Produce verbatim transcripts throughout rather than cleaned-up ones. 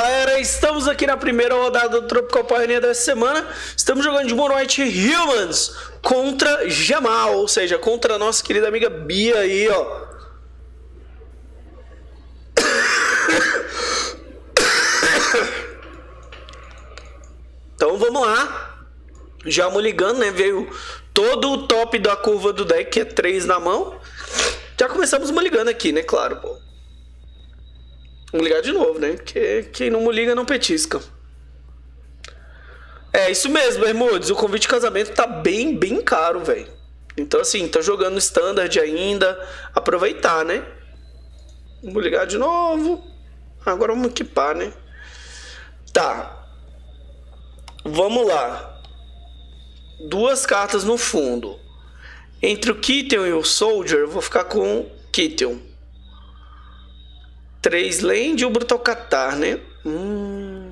galera, estamos aqui na primeira rodada do Tropical Pioneer dessa semana. Estamos jogando de Mono White Humans contra Jamal, ou seja, contra a nossa querida amiga Bia aí, ó. Então vamos lá, Jamal ligando, né, veio todo o top da curva do deck, que é três na mão. Já começamos ligando aqui, né, claro, pô. Vamos ligar de novo, né? Porque quem não me liga não petisca. É isso mesmo, Bermudes. O convite de casamento tá bem, bem caro, velho. Então, assim, tá jogando standard ainda. Aproveitar, né? Vamos ligar de novo. Agora vamos equipar, né? Tá. Vamos lá. Duas cartas no fundo. Entre o Kitten e o Soldier, eu vou ficar com o Kitten. três land e o Brutal Catar, né? Hum.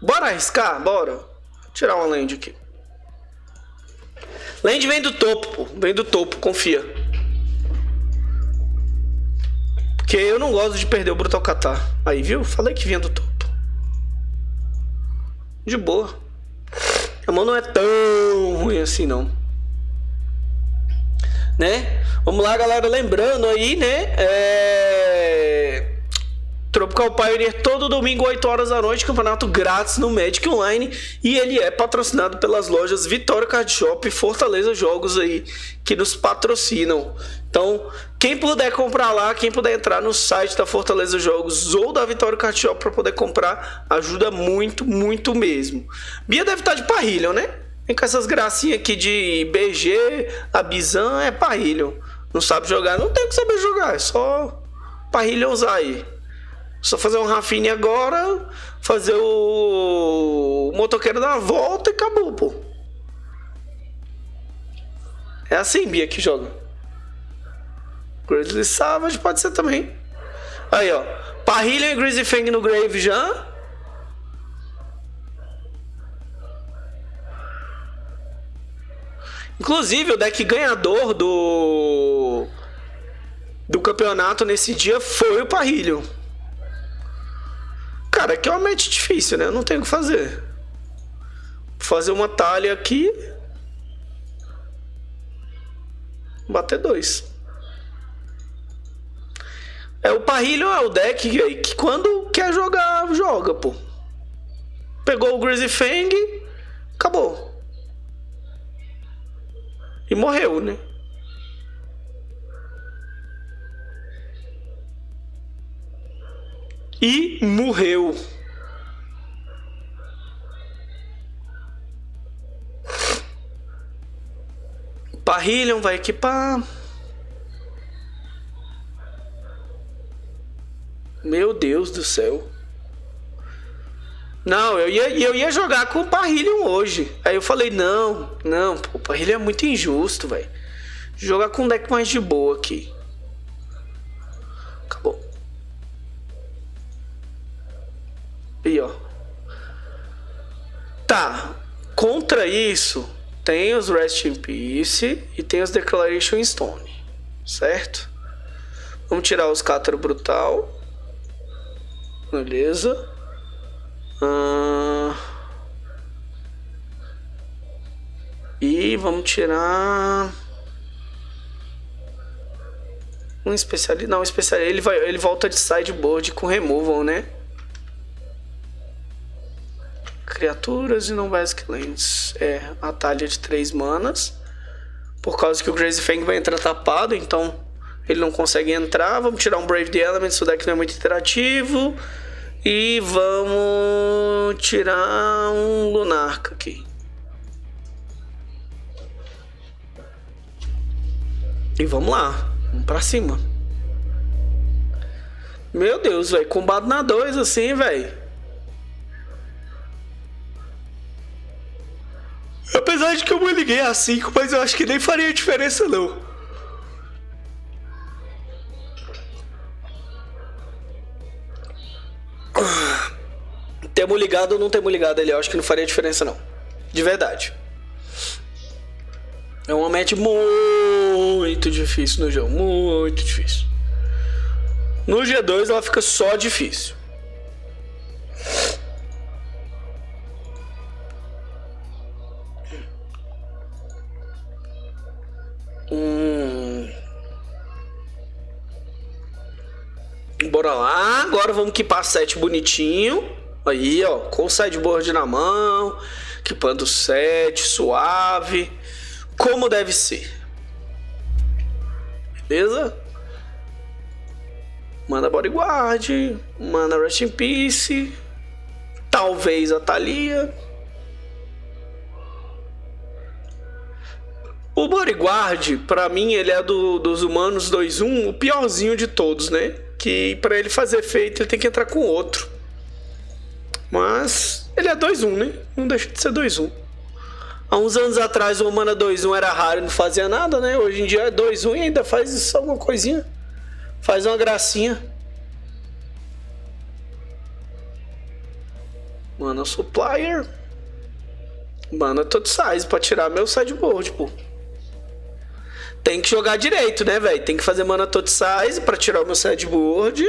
Bora arriscar? Bora. Vou tirar uma land aqui. Land vem do topo, pô. Vem do topo, confia. Porque eu não gosto de perder o Brutal Catar. Aí, viu? Falei que vinha do topo. De boa. A mão não é tão ruim assim, não. Né? Vamos lá, galera, lembrando aí, né, é... Tropical Pioneer todo domingo, oito horas da noite, campeonato grátis no Magic Online, e ele é patrocinado pelas lojas Vitória Card Shop e Fortaleza Jogos aí, que nos patrocinam. Então, quem puder comprar lá, quem puder entrar no site da Fortaleza Jogos ou da Vitória Card Shop para poder comprar, ajuda muito, muito mesmo. Bia deve estar de Parrillion, né? Vem com essas gracinhas aqui de B G, Abizan, é Parrillion. Não sabe jogar, não tem que saber jogar, é só Parrilha usar aí. Só fazer um Rafine agora, fazer o... o Motoqueiro dar uma volta e acabou, pô. É assim, Bia, que joga. Grizzly Savage pode ser também. Aí, ó. Parrilha e Grizzly Fang no Grave já. Inclusive, o deck ganhador do do campeonato nesse dia foi o Parrillion. Cara, aqui é uma match difícil, né? Eu não tenho o que fazer. Vou fazer uma Thalia aqui. Bater dois. É, o Parrillion é o deck que, que quando quer jogar, joga, pô. Pegou o Grizzly Fang, acabou. E morreu, né? E morreu. Parrillion vai equipar. Meu Deus do céu. Não, eu ia, eu ia jogar com o Parrillion hoje. Aí eu falei, não, não, pô, o Parrillion é muito injusto, velho. Jogar com um deck mais de boa aqui. Acabou. E ó. Tá, contra isso, tem os Rest in Peace e tem os Declaration Stone, certo? Vamos tirar os Cataro Brutal. Beleza. Uh... E vamos tirar um especialista. Não, um especialista. Ele, vai... ele volta de sideboard com removal, né? Criaturas e não basic lands. É, a Thalia de três manas. Por causa que o Grace Vang vai entrar tapado, então ele não consegue entrar. Vamos tirar um Brave the Elements. O deck não é muito interativo. E vamos tirar um Lunarca aqui. E vamos lá. Vamos pra cima. Meu Deus, velho. Combate na dois assim, velho. Apesar de que eu me liguei a cinco, mas eu acho que nem faria diferença, não. Temos ligado ou não temos ligado ele, eu acho que não faria diferença não. De verdade. É uma match muito difícil no jogo. Muito difícil. No G dois ela fica só difícil. Hum. Bora lá. Agora vamos equipar set bonitinho. Aí, ó, com o sideboard na mão, equipando o set, suave, como deve ser. Beleza? Manda Bodyguard, manda Rest in Peace, talvez a Thalia. O Bodyguard, pra mim, ele é do, dos humanos dois um, o piorzinho de todos, né? Que pra ele fazer efeito, ele tem que entrar com outro. Mas ele é dois um, né? Não deixa de ser dois um. Há uns anos atrás o Mana dois um era raro e não fazia nada, né? Hoje em dia é dois um e ainda faz só alguma coisinha. Faz uma gracinha. Mana Supplier. Mana Tot Size pra tirar meu sideboard, pô. Tem que jogar direito, né, velho? Tem que fazer Mana Tot Size pra tirar o meu sideboard.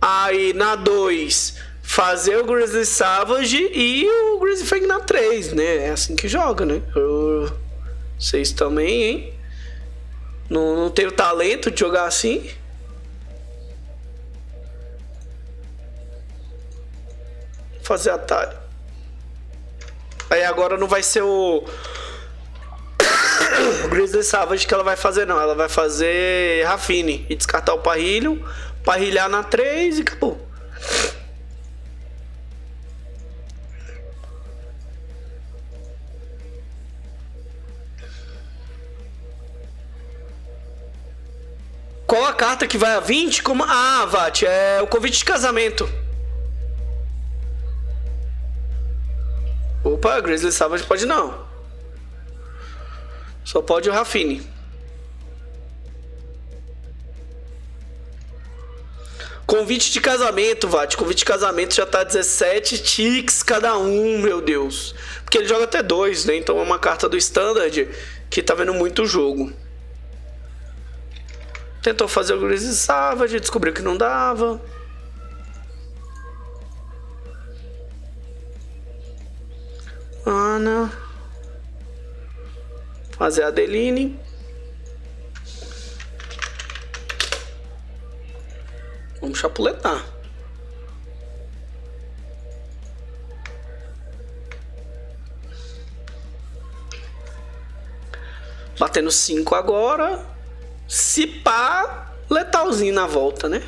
Aí na dois... fazer o Grizzly Savage e o Grizzly Fang na três, né? É assim que joga, né? Eu... Vocês também, hein? Não, não tenho talento de jogar assim. Vou fazer atalho. Aí agora não vai ser o... o Grizzly Savage que ela vai fazer, não. Ela vai fazer Rafine e descartar o Parrillion. Parrilhar na três e acabou. Qual a carta que vai a vinte? Como... Ah, Vat, é o convite de casamento. Opa, Grizzly Savage pode não. Só pode o Rafine. Convite de casamento, Vat. Convite de casamento já tá dezessete ticks cada um, meu Deus. Porque ele joga até dois, né? Então é uma carta do Standard que tá vendo muito jogo. Tentou fazer o Grizzly Savage, descobriu que não dava. Ana. Fazer a Adeline. Vamos chapuletar. Batendo cinco agora. Se pá, letalzinho na volta, né?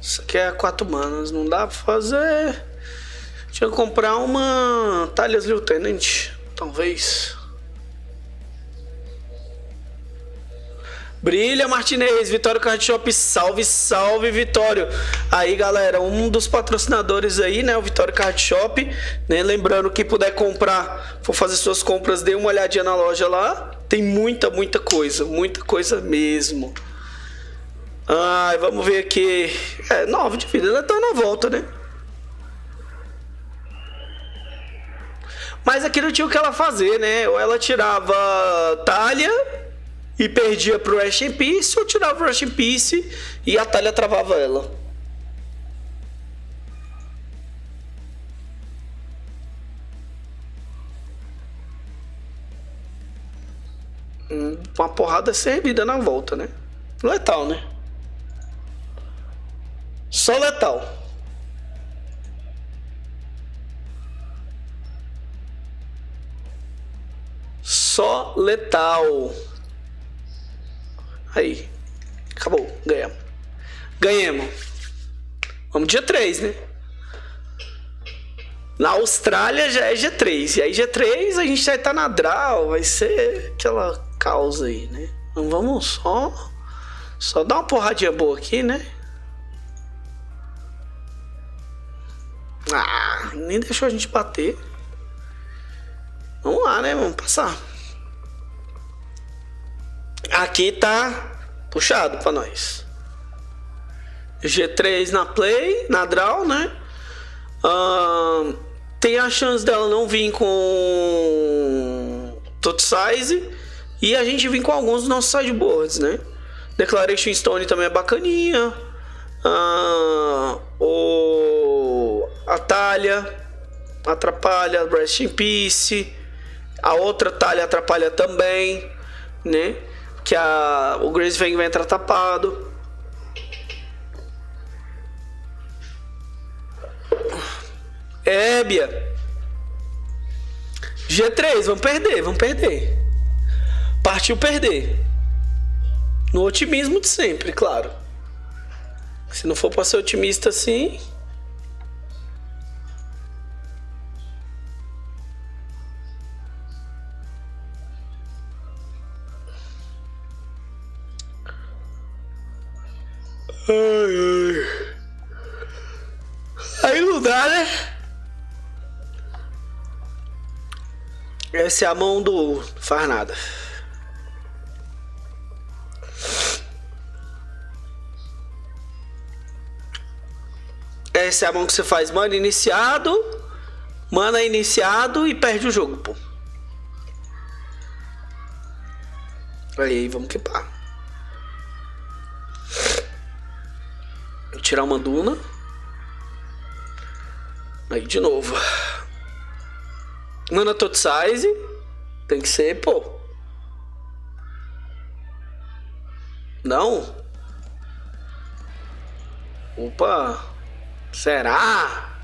Isso aqui é quatro manas, não dá pra fazer. Deixa eu comprar uma Thalia's Lieutenant, talvez. Brilha Martinez, Vitória Card Shop, salve, salve, Vitória. Aí, galera, um dos patrocinadores aí, né, o Vitória Card Shop, né, lembrando que puder comprar, for fazer suas compras, dê uma olhadinha na loja lá, tem muita, muita coisa, muita coisa mesmo. Ai, vamos ver aqui, é, nove de vida, ela tá na volta, né? Mas aqui não tinha o que ela fazer, né, ou ela tirava Thalia... e perdia pro Rest in Peace, ou tirava o Rest in Peace e a Thalia travava ela. Hum, uma porrada servida na volta, né? Letal, né? Só letal. Só letal. Aí, acabou, ganhamos. Ganhamos. Vamos dia três, né? Na Austrália já é G três. E aí G três a gente já tá na draw, vai ser aquela causa aí, né? Então vamos só... Só dar uma porradinha boa aqui, né? Ah, nem deixou a gente bater. Vamos lá, né? Vamos passar. Aqui tá puxado pra nós. G três na play, na draw, né? Uh, tem a chance dela não vir com Tot Size e a gente vir com alguns dos nossos sideboards, né? Declaration Stone também é bacaninha. Ah, o... A Thalia atrapalha, Rest in Peace. A outra Thalia atrapalha também, né? Que a... o Grace Vang vai entrar tapado. É, Bia. G três, vamos perder, vamos perder. Partiu perder. No otimismo de sempre, claro. Se não for pra ser otimista assim... Ai, ai. Aí não dá, né? Essa é a mão do... faz nada. Essa é a mão que você faz mana iniciado, mana iniciado e perde o jogo, pô. Aí, vamos equipar. Vou tirar uma duna. Aí de novo. Mana Tot Size. Tem que ser, pô. Não. Opa. Será?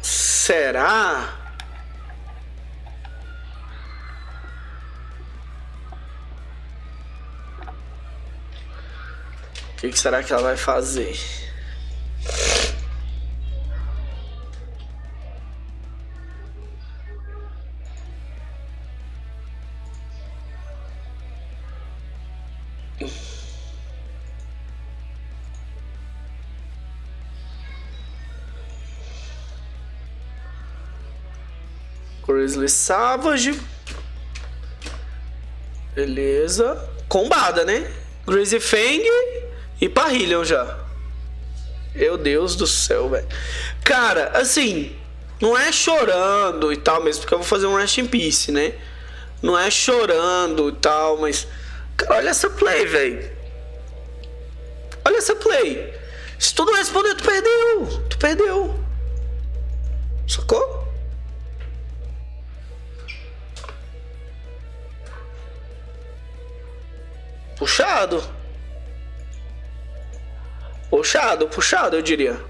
Será? O que, que será que ela vai fazer? Grizzly Savage. Beleza. Combada, né? Grizzly Fang e Parrillion já. Meu Deus do céu, velho. Cara, assim, não é chorando e tal mesmo, porque eu vou fazer um Rest in Peace, né? Não é chorando e tal, mas... Cara, olha essa play, velho. Olha essa play. Se tu não responder, tu perdeu. Tu perdeu. Sacou? Puxado. Puxado, puxado, eu diria.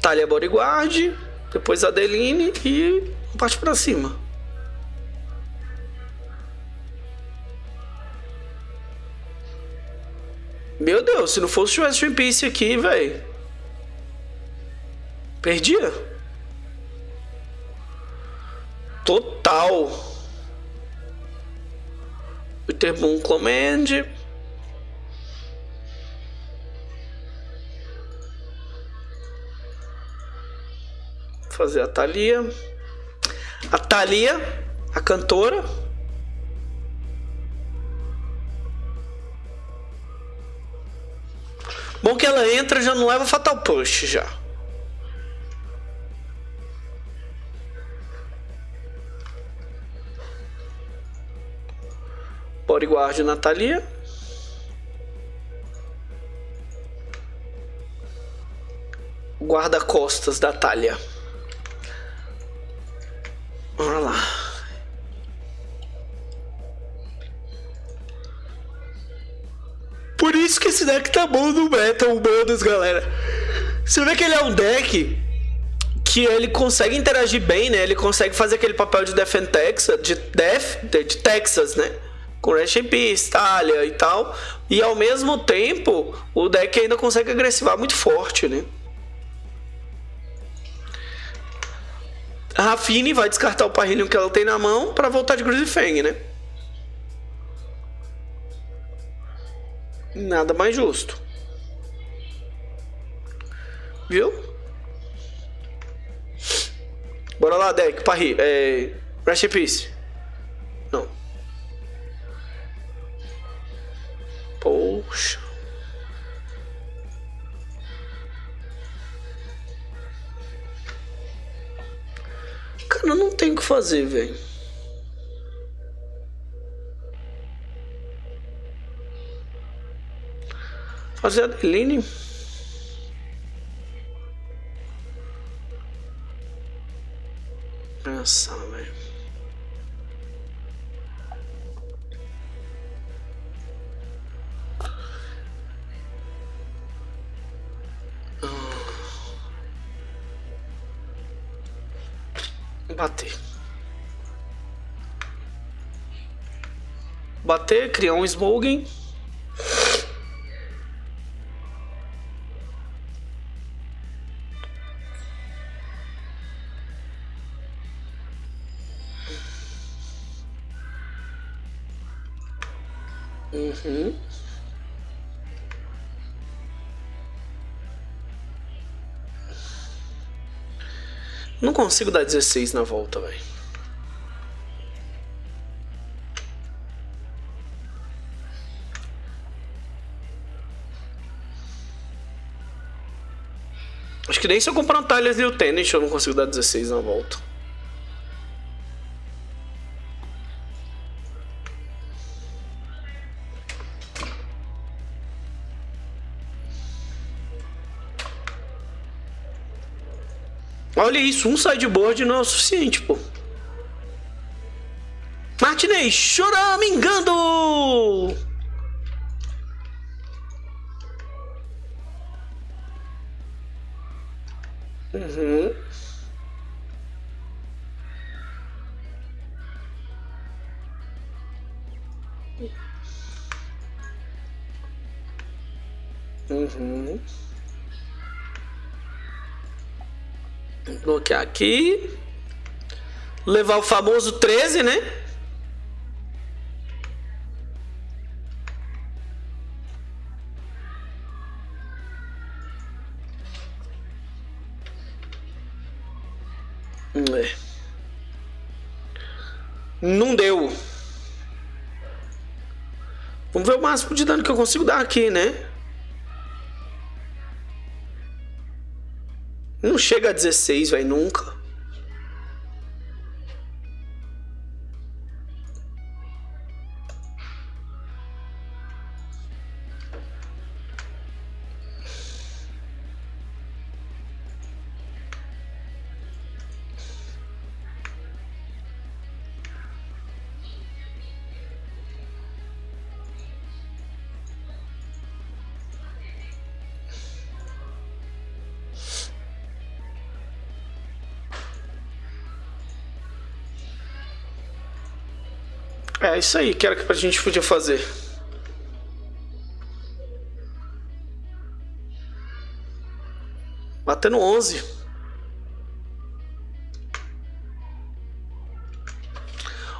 Thalia Bodyguard. Depois Adeline e parte pra cima. Meu Deus, se não fosse o West End Piece aqui, velho. Perdia. Total. Winterboom Command. Fazer a Thalia. A Thalia, a cantora. Bom que ela entra, já não leva Fatal Push já. Bodyguard na Thalia. Guarda-costas da Thalia. Olha lá. Por isso que esse deck tá bom no meta, humanos, galera. Você vê que ele é um deck que ele consegue interagir bem, né? Ele consegue fazer aquele papel de Death and Taxes, de Death, de, de Texas, né? Com Rest in Peace, Thalia e tal. E ao mesmo tempo, o deck ainda consegue agressivar muito forte, né? A Rafine vai descartar o Parrillion que ela tem na mão para voltar de Grizzly Fang, né? Nada mais justo. Viu? Bora lá, deck. Parri, é... Rest in Peace. Não. Poxa. Cara, não tem o que fazer, velho. Fazer a Adeline. Pensar, velho. Bater. Bater, criar um Smogging. Uhum. Não consigo dar dezesseis na volta, velho. Acho que nem se eu comprar um Thalia's Lieutenant eu não consigo dar dezesseis na volta. Olha isso, um sideboard não é o suficiente, pô. Martinez, choramingando! Uhum. Uhum. Bloquear aqui. Levar o famoso treze, né? Não deu. Vamos ver o máximo de dano que eu consigo dar aqui, né? Não chega a dezesseis, vai nunca. É isso aí que era que a gente podia fazer. Batendo onze.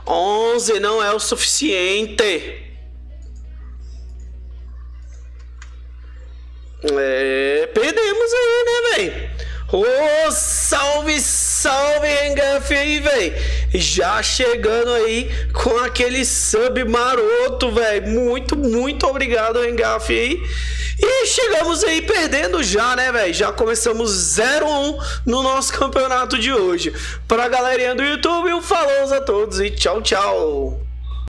onze não é o suficiente. É, perdemos aí, né, velho? Ô, salve, salve, engafe aí, velho. Já chegando aí com aquele sub maroto, velho. Muito, muito obrigado, Engaf aí. E chegamos aí perdendo já, né, velho? Já começamos zero a um no nosso campeonato de hoje. Pra galerinha do YouTube, um falou a todos e tchau, tchau.